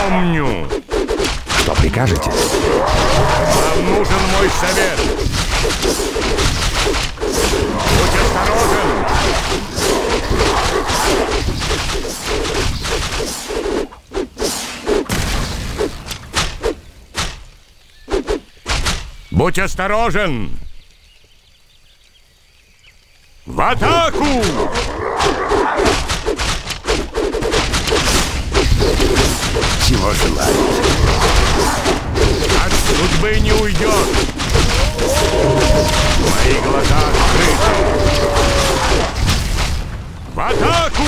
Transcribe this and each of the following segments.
помню. Что прикажете? Вам нужен мой совет. Будь осторожен. Будь осторожен. В атаку! Чего желает? От судьбы не уйдет. Мои глаза открыты. В атаку!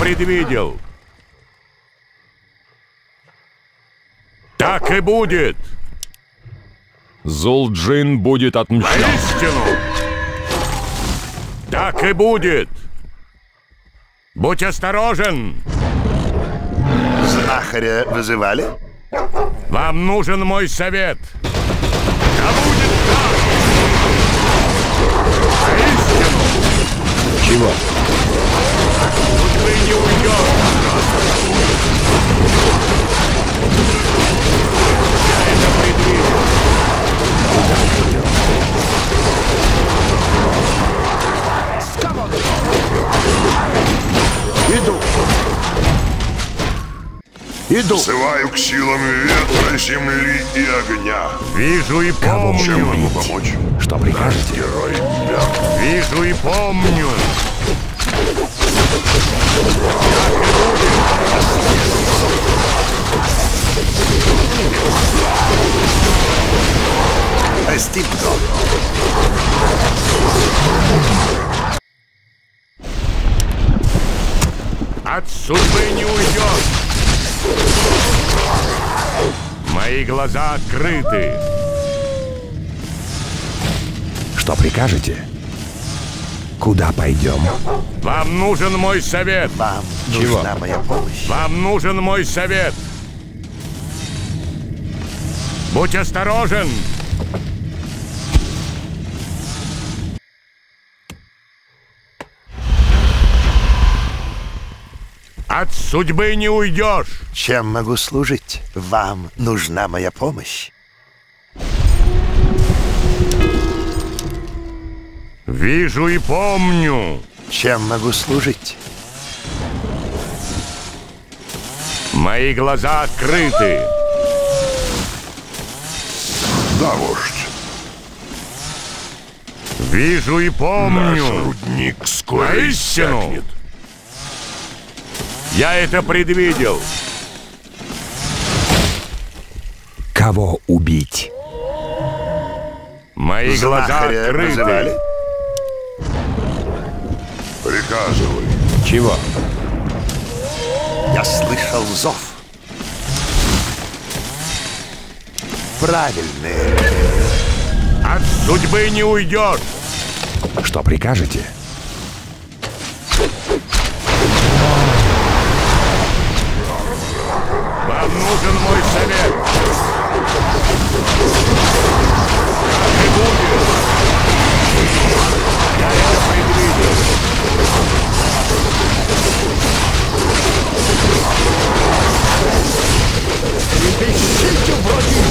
Предвидел. Так и будет. Зул-Джин будет отмщен. Поистину. Так и будет. Будь осторожен. Знахаря вызывали? Вам нужен мой совет. Да будет так. Поистину. Чего? Не уйдет. Я это предвижу. Иду. Взываю к силам ветра, земли и огня. Вижу и помню. Чем могу помочь? Что прикажете? Герой. Вижу и помню. От судьбы не уйдет. Мои глаза открыты. Что прикажете? Куда пойдем? Вам нужен мой совет. Вам нужна моя помощь. Вам нужен мой совет. Будь осторожен. От судьбы не уйдешь. Чем могу служить? Вам нужна моя помощь. Вижу и помню. Чем могу служить? Мои глаза открыты. Да, вождь. Вижу и помню. Наш рудник скоро иссякнет. Я это предвидел. Кого убить? Мои глаза открыты. Приказывай. Чего? Я слышал зов. Правильные. От судьбы не уйдет. Что прикажете? Вам нужен мой совет. Как и будет. Я это предвидел. Трепещите, враги!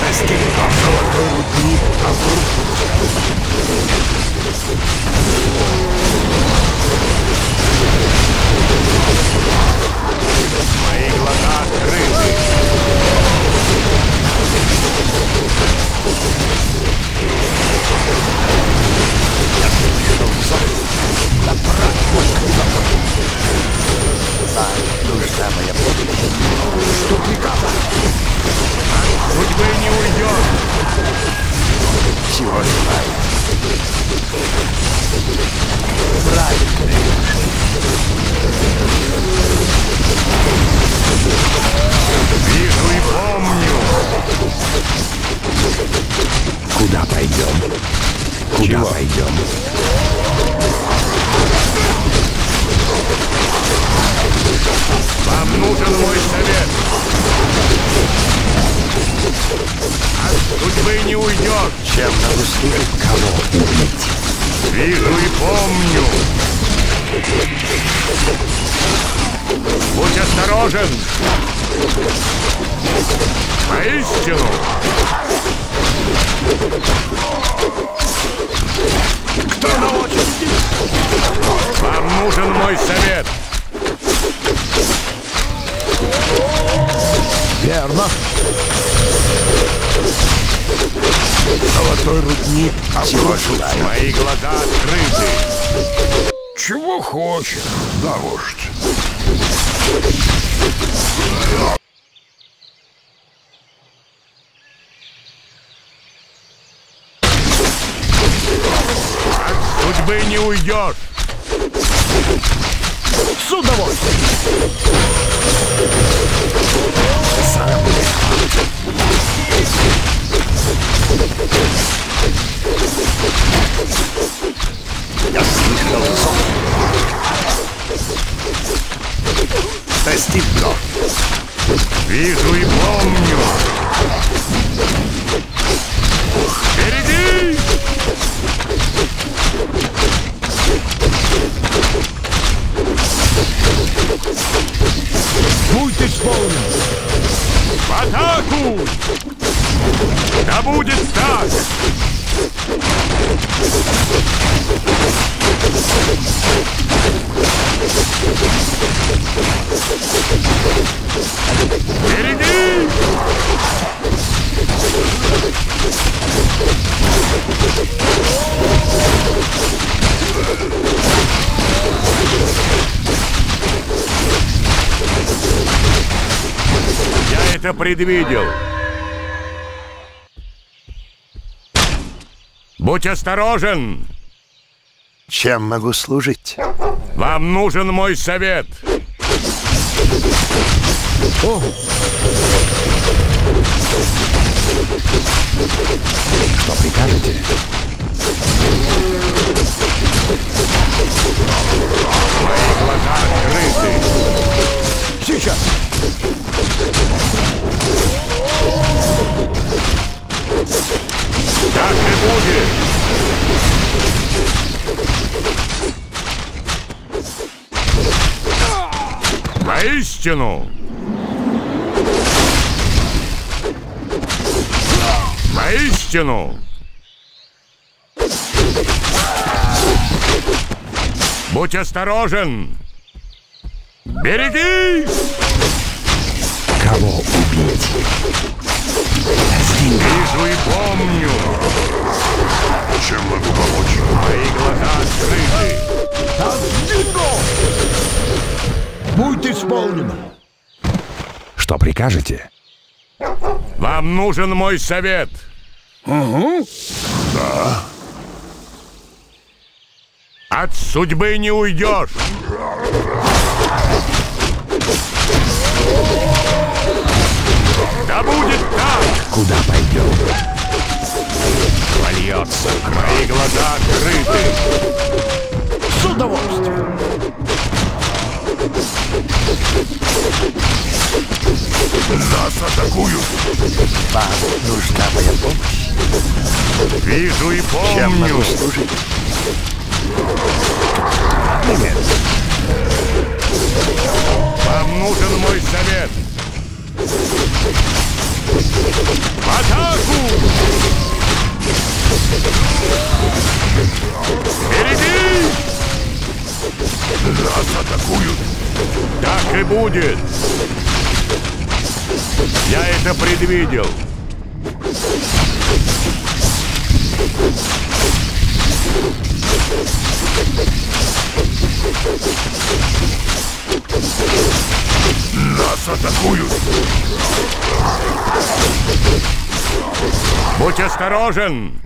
Достигли золотой рудник. пойдем. Вам нужен мой совет. От судьбы не уйдет. Чем надо служить, кого убить? Вижу и помню. Будь осторожен. Поистину. Кто научит? Вам нужен мой совет. Верно. Золотой рудник обложил. Мои глаза открыты. Чего хочешь, вождь? Вы не уйдешь! С удовольствием! Я слышал зон. Достигну. Вижу и помню. Впереди! Будь исполнен! В атаку! Да будет так! Впереди! Я это предвидел. Будь осторожен. Чем могу служить? Вам нужен мой совет. О. Что прикажете? Мои глаза открыты. Сейчас. Так и будет. Воистину. Воистину. Будь осторожен! Берегись! Кого убить? Вижу и помню! Чем могу помочь? Мои глаза открыты! Отдельно! Будь исполнено! Что прикажете? Вам нужен мой совет! Угу! Да! От судьбы не уйдешь. Да будет так. Куда пойдем? Вольется. Мои глаза открыты. С удовольствием. Нас атакуют. Вам нужна моя помощь. Вижу и помню. Чем могу служить? Нет. Вам нужен мой совет. В атаку! Впереди! Нас атакуют. Так и будет. Я это предвидел. Нас атакуют. Будь осторожен.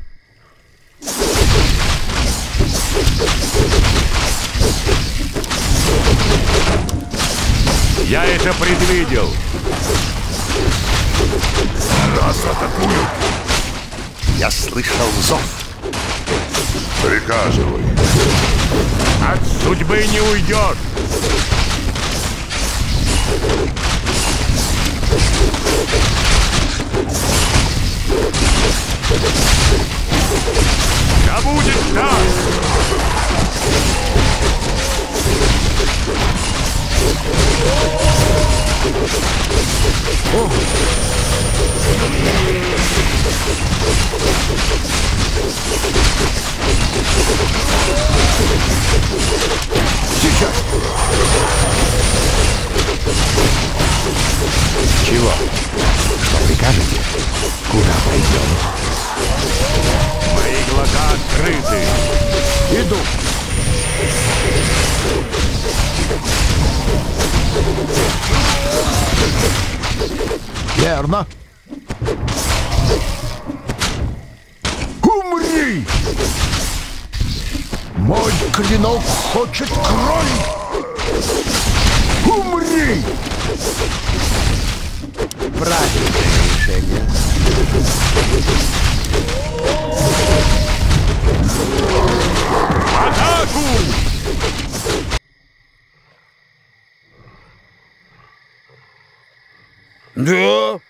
Я это предвидел. Нас атакуют. Я слышал зов. Приказывай. От судьбы не уйдет. Да будет так! О! Сейчас! Чего? Что прикажете? Куда пойдем? Мои глаза открыты. Иду. Верно. Умри! Мой клинок хочет крови. Умри! Правильное решение. Атаку! Да.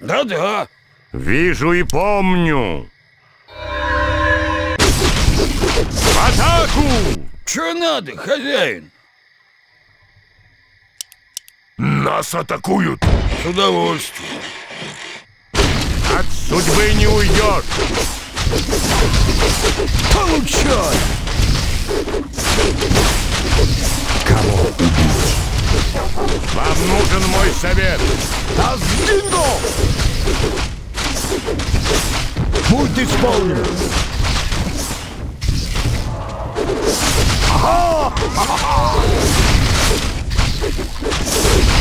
Да-да. Вижу и помню. Атаку! Чё надо, хозяин? Нас атакуют. С удовольствием. От судьбы не уйдет. Получай! Кого убить? Вам нужен мой совет. Аздино! Будь исполнен!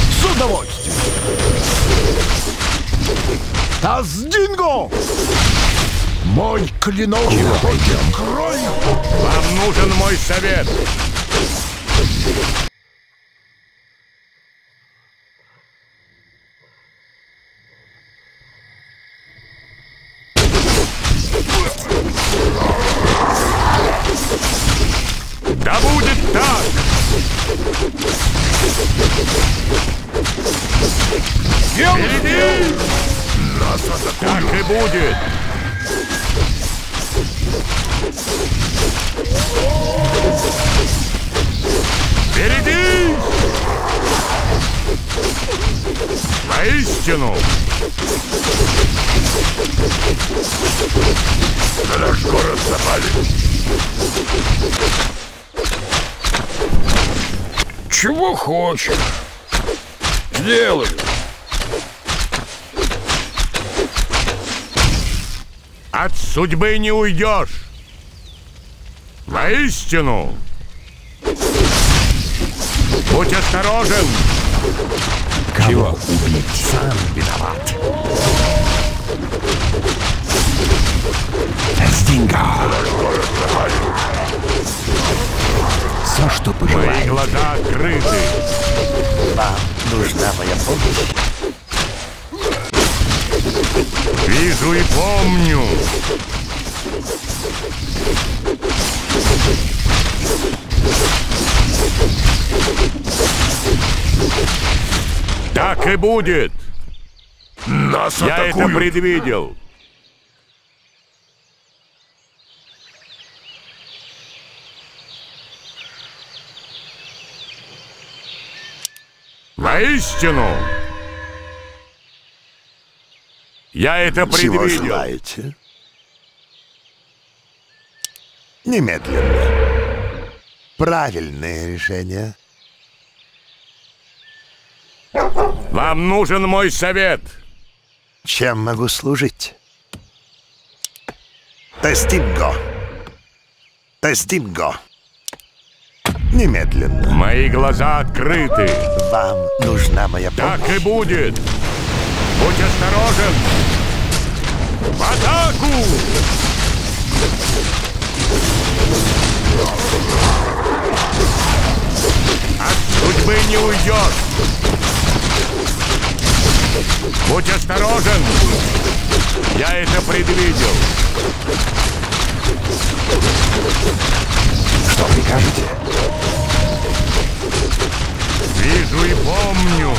С удовольствием! Аздино! Мой клинок пойдем кровью! Вам нужен мой совет! Да будет так! Впереди! Нас атакуют! Так и будет! Впереди! Воистину! На наш город запали! Чего хочешь? Сделаю! От судьбы не уйдешь! Воистину! Будь осторожен! Кого убить? Сам виноват! Эстинга! Все, что пожелаете. Мои глаза открыты! Вам нужна моя помощь? Вижу и помню! Так и будет! Нас атакуют! Я это предвидел! Воистину! Я это предвидел! Чего желаете? Немедленно. Правильное решение. Вам нужен мой совет. Чем могу служить? Тестинго. Тестинго. Немедленно. Мои глаза открыты. Вам нужна моя помощь. Так и будет. Будь осторожен. В атаку! От судьбы не уйдет. Будь осторожен. Я это предвидел. Что прикажете? Вижу и помню.